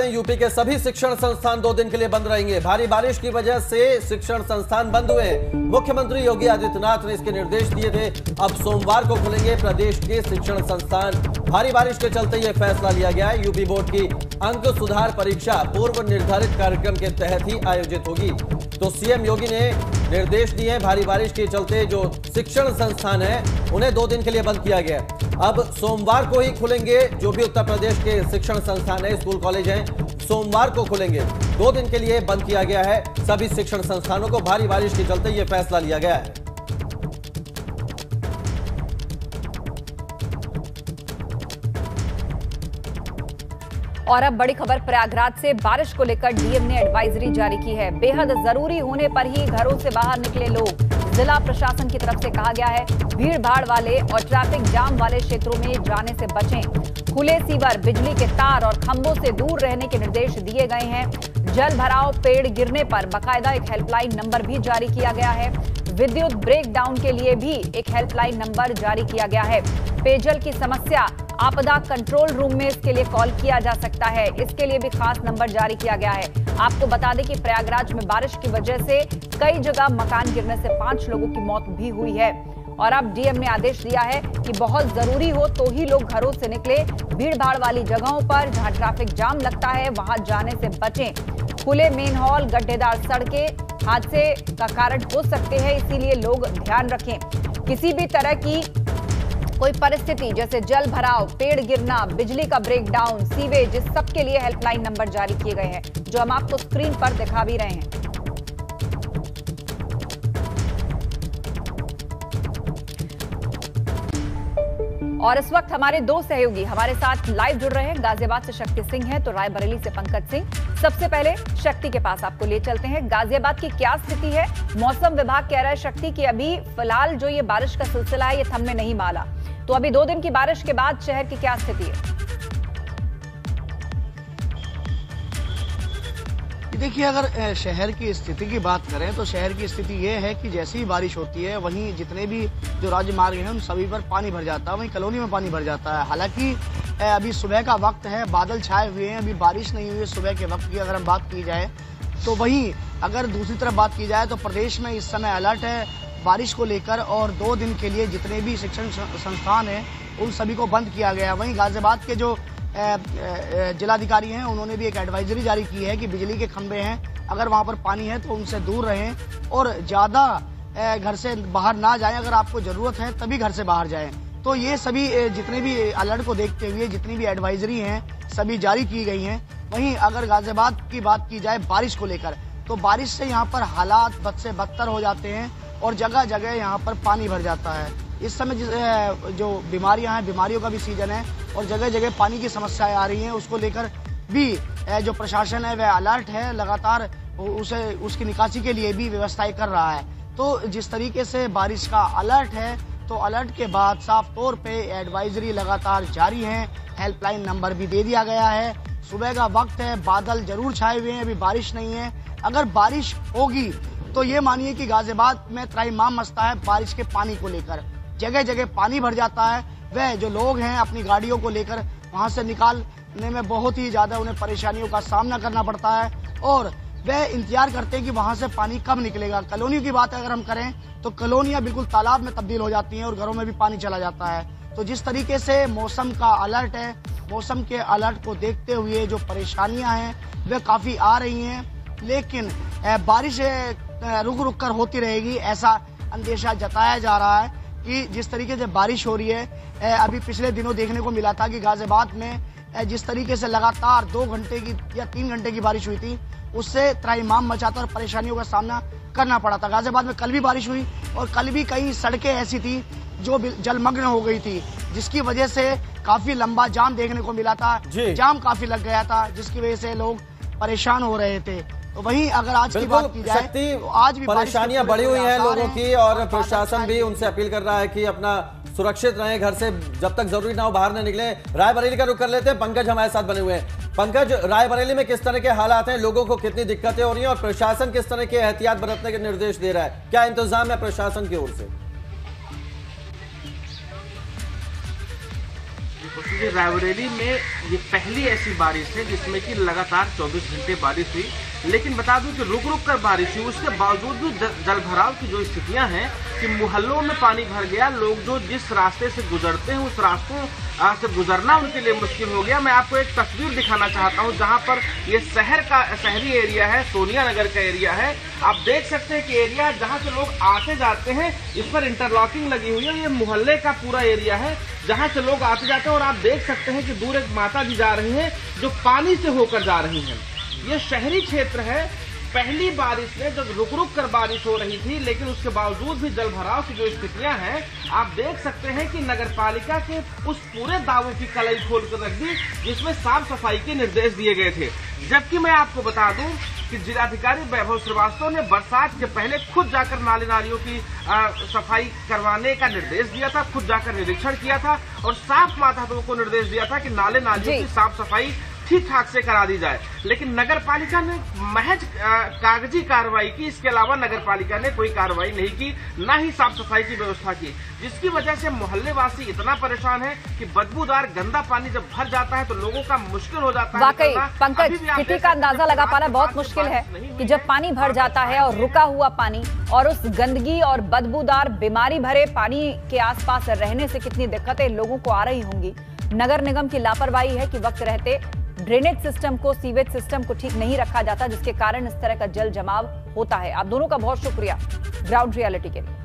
UP के सभी शिक्षण संस्थान 2 दिन के लिए बंद रहेंगे। भारी बारिश की वजह से शिक्षण संस्थान बंद हुए। मुख्यमंत्री योगी आदित्यनाथ ने इसके निर्देश दिए थे। अब सोमवार को खुलेंगे प्रदेश के शिक्षण संस्थान। भारी बारिश के चलते यह फैसला लिया गया है। यूपी बोर्ड की अंक सुधार परीक्षा पूर्व निर्धारित कार्यक्रम के तहत ही आयोजित होगी। तो सीएम योगी ने निर्देश दिए। भारी बारिश के चलते जो शिक्षण संस्थान है उन्हें 2 दिन के लिए बंद किया गया। अब सोमवार को ही खुलेंगे। जो भी उत्तर प्रदेश के शिक्षण संस्थान है, स्कूल कॉलेज हैं, सोमवार को खुलेंगे। 2 दिन के लिए बंद किया गया है सभी शिक्षण संस्थानों को। भारी बारिश के चलते यह फैसला लिया गया है। और अब बड़ी खबर प्रयागराज से। बारिश को लेकर डीएम ने एडवाइजरी जारी की है। बेहद जरूरी होने पर ही घरों से बाहर निकले लोग। जिला प्रशासन की तरफ से कहा गया है, भीड़ भाड़ वाले और ट्रैफिक जाम वाले क्षेत्रों में जाने से बचें। खुले सीवर, बिजली के तार और खंभों से दूर रहने के निर्देश दिए गए हैं। जल भराव, पेड़ गिरने पर बकायदा एक हेल्पलाइन नंबर भी जारी किया गया है। विद्युत ब्रेकडाउन के लिए भी एक हेल्पलाइन नंबर जारी किया गया है। पेयजल की समस्या, आपदा कंट्रोल रूम में इसके लिए कॉल किया जा सकता है। इसके लिए भी खास नंबर जारी किया गया है। आपको बता दें कि प्रयागराज में बारिश की वजह से कई जगह मकान गिरने से 5 लोगों की मौत भी हुई है। और अब डीएम ने आदेश दिया है कि बहुत जरूरी हो तो ही लोग घरों से निकले। भीड़ भाड़ वाली जगहों पर जहां ट्रैफिक जाम लगता है वहां जाने से बचें। खुले मेन हॉल, गड्ढेदार सड़कें हादसे का कारण हो सकते हैं, इसीलिए लोग ध्यान रखें। किसी भी तरह की कोई परिस्थिति जैसे जल भराव, पेड़ गिरना, बिजली का ब्रेकडाउन, सीवेज, इस सब के लिए हेल्पलाइन नंबर जारी किए गए हैं, जो हम आपको स्क्रीन पर दिखा भी रहे हैं। और इस वक्त हमारे 2 सहयोगी हमारे साथ लाइव जुड़ रहे हैं। गाजियाबाद से शक्ति सिंह है तो रायबरेली से पंकज सिंह। सबसे पहले शक्ति के पास आपको ले चलते हैं। गाजियाबाद की क्या स्थिति है? मौसम विभाग कह रहा है शक्ति कि अभी फिलहाल जो ये बारिश का सिलसिला है ये थमने नहीं माला। तो अभी 2 दिन की बारिश के बाद शहर की क्या स्थिति है? देखिए, अगर शहर की स्थिति की बात करें तो शहर की स्थिति ये है कि जैसे ही बारिश होती है वहीं जितने भी जो राजमार्ग हैं उन सभी पर पानी भर जाता है, वहीं कॉलोनी में पानी भर जाता है। हालांकि अभी सुबह का वक्त है, बादल छाए हुए हैं, अभी बारिश नहीं हुई है। सुबह के वक्त की अगर हम बात की जाए तो वहीं अगर दूसरी तरफ बात की जाए तो प्रदेश में इस समय अलर्ट है बारिश को लेकर, और 2 दिन के लिए जितने भी शिक्षण संस्थान हैं उन सभी को बंद किया गया है। वहीं गाजियाबाद के जो जिलाधिकारी हैं उन्होंने भी एक एडवाइजरी जारी की है कि बिजली के खंभे हैं, अगर वहां पर पानी है तो उनसे दूर रहें और ज़्यादा घर से बाहर ना जाएं। अगर आपको ज़रूरत है तभी घर से बाहर जाएं। तो ये सभी जितने भी अलर्ट को देखते हुए जितनी भी एडवाइजरी हैं सभी जारी की गई हैं। वहीं अगर गाजियाबाद की बात की जाए बारिश को लेकर तो बारिश से यहाँ पर हालात बद से बदतर हो जाते हैं और जगह जगह यहाँ पर पानी भर जाता है। इस समय जो बीमारियाँ हैं, बीमारियों का भी सीजन है और जगह जगह पानी की समस्याएं आ रही हैं। उसको लेकर भी जो प्रशासन है वह अलर्ट है, लगातार उसे उसकी निकासी के लिए भी व्यवस्थाएं कर रहा है। तो जिस तरीके से बारिश का अलर्ट है तो अलर्ट के बाद साफ तौर पे एडवाइजरी लगातार जारी हैं, हेल्पलाइन नंबर भी दे दिया गया है। सुबह का वक्त है, बादल जरूर छाए हुए हैं, अभी बारिश नहीं है। अगर बारिश होगी तो ये मानिए कि गाजियाबाद में त्राईमाम मचता है बारिश के पानी को लेकर। जगह जगह पानी भर जाता है। वह जो लोग हैं अपनी गाड़ियों को लेकर वहां से निकालने में बहुत ही ज़्यादा उन्हें परेशानियों का सामना करना पड़ता है और वह इंतजार करते हैं कि वहां से पानी कब निकलेगा। कॉलोनियों की बात अगर हम करें तो कॉलोनियां बिल्कुल तालाब में तब्दील हो जाती हैं और घरों में भी पानी चला जाता है। तो जिस तरीके से मौसम का अलर्ट है, मौसम के अलर्ट को देखते हुए जो परेशानियाँ हैं वह काफ़ी आ रही हैं, लेकिन बारिश रुक रुक कर होती रहेगी ऐसा अंदेशा जताया जा रहा है। कि जिस तरीके से बारिश हो रही है, अभी पिछले दिनों देखने को मिला था कि गाजियाबाद में जिस तरीके से लगातार 2 घंटे की या 3 घंटे की बारिश हुई थी उससे त्राईमाम मचा था और परेशानियों का सामना करना पड़ा था। गाजियाबाद में कल भी बारिश हुई और कल भी कई सड़कें ऐसी थी जो जलमग्न हो गई थी, जिसकी वजह से काफ़ी लंबा जाम देखने को मिला था। जाम काफ़ी लग गया था जिसकी वजह से लोग परेशान हो रहे थे। तो वहीं अगर आज की बात की जाए तो आज भी परेशानियां बढ़ी हुई हैं लोगों की और प्रशासन भी उनसे अपील कर रहा है कि अपना सुरक्षित रहें, घर से जब तक जरूरी ना हो बाहर ना निकलें। रायबरेली का रुख कर लेते हैं, पंकज हमारे साथ बने हुए हैं। पंकज, रायबरेली में किस तरह के हालात हैं, लोगों को कितनी दिक्कतें हो रही हैं और प्रशासन किस तरह के एहतियात बरतने के निर्देश दे रहा है? क्या इंतजाम है प्रशासन की ओर से? क्योंकि रायबरेली में ये पहली ऐसी बारिश है जिसमें कि लगातार 24 घंटे बारिश हुई, लेकिन बता दूं कि रुक रुक कर बारिश हुई। उसके बावजूद भी जलभराव की जो स्थितियां हैं कि मोहल्लों में पानी भर गया, लोग जो जिस रास्ते से गुजरते हैं उस रास्ते से गुजरना उनके लिए मुश्किल हो गया। मैं आपको एक तस्वीर दिखाना चाहता हूं जहां पर ये शहरी एरिया है, सोनिया नगर का एरिया है। आप देख सकते हैं कि एरिया जहां से लोग आते जाते हैं, इस पर इंटरलॉकिंग लगी हुई है। ये मोहल्ले का पूरा एरिया है जहां से लोग आते जाते हैं और आप देख सकते हैं कि दूर एक माता जी जा रही है जो पानी से होकर जा रही है। ये शहरी क्षेत्र है, पहली बारिश में जब रुक रुक कर बारिश हो रही थी, लेकिन उसके बावजूद भी जलभराव की जो स्थितियां हैं आप देख सकते हैं कि नगरपालिका के उस पूरे दावों की कलाई खोल कर रख दी जिसमें साफ सफाई के निर्देश दिए गए थे। जबकि मैं आपको बता दूं कि जिलाधिकारी वैभव श्रीवास्तव ने बरसात के पहले खुद जाकर नाले नालियों की सफाई करवाने का निर्देश दिया था, खुद जाकर निरीक्षण किया था और साफ मातहतों को निर्देश दिया था कि नाले नालियों की साफ सफाई ठीक ठाक से करा दी जाए, लेकिन नगरपालिका ने महज कागजी कार्रवाई की। इसके अलावा नगरपालिका ने कोई कार्रवाई नहीं की, ना ही साफ सफाई की व्यवस्था की, जिसकी वजह से मोहल्लेवासी इतना परेशान है कि बदबूदार गंदा पानी जब भर जाता है तो लोगों का मुश्किल हो जाता है। वाकई पंकज, स्थिति का अंदाजा लगा पाना बहुत मुश्किल है कि जब पानी भर जाता है और रुका हुआ पानी और उस गंदगी और बदबूदार बीमारी भरे पानी के आसपास रहने से कितनी दिक्कतें लोगों को आ रही होंगी। नगर निगम की लापरवाही है कि वक्त रहते ड्रेनेज सिस्टम को, सीवेज सिस्टम को ठीक नहीं रखा जाता, जिसके कारण इस तरह का जल जमाव होता है। आप दोनों का बहुत शुक्रिया ग्राउंड रियलिटी के लिए।